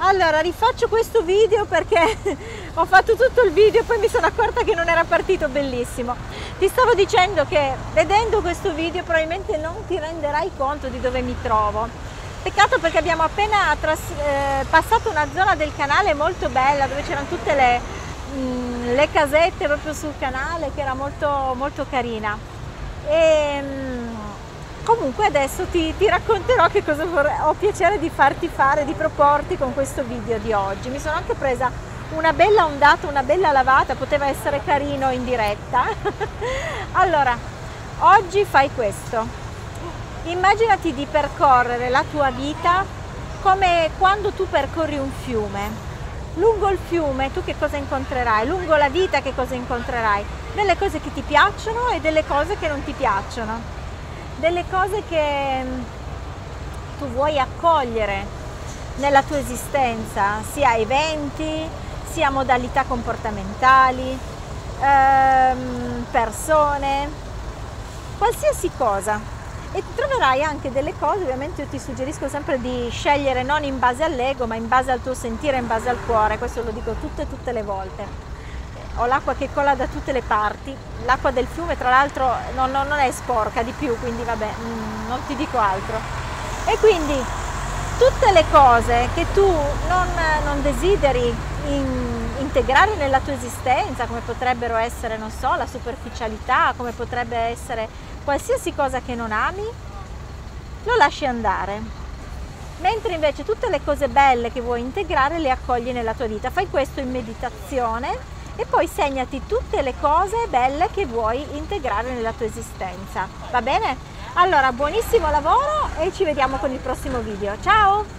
Allora rifaccio questo video perché ho fatto tutto il video e poi mi sono accorta che non era partito bellissimo. Ti stavo dicendo che vedendo questo video probabilmente non ti renderai conto di dove mi trovo. Peccato perché abbiamo appena passato una zona del canale molto bella dove c'erano tutte le casette proprio sul canale, che era molto, molto carina. E, comunque adesso ti racconterò che cosa ho piacere di farti fare, di proporti con questo video di oggi. Mi sono anche presa una bella ondata, una bella lavata, poteva essere carino in diretta. Allora, oggi fai questo. Immaginati di percorrere la tua vita come quando tu percorri un fiume. Lungo il fiume tu che cosa incontrerai? Lungo la vita che cosa incontrerai? Delle cose che ti piacciono e delle cose che non ti piacciono. Delle cose che tu vuoi accogliere nella tua esistenza, sia eventi, sia modalità comportamentali, persone, qualsiasi cosa. E troverai anche delle cose, ovviamente io ti suggerisco sempre di scegliere non in base all'ego, ma in base al tuo sentire, in base al cuore, questo lo dico tutte le volte. Ho l'acqua che cola da tutte le parti, l'acqua del fiume tra l'altro non è sporca di più, quindi vabbè, non ti dico altro. E quindi tutte le cose che tu non desideri integrare nella tua esistenza, come potrebbero essere, non so, la superficialità, come potrebbe essere qualsiasi cosa che non ami, lo lasci andare. Mentre invece tutte le cose belle che vuoi integrare le accogli nella tua vita. Fai questo in meditazione. E poi segnati tutte le cose belle che vuoi integrare nella tua esistenza, va bene? Allora, buonissimo lavoro e ci vediamo con il prossimo video. Ciao!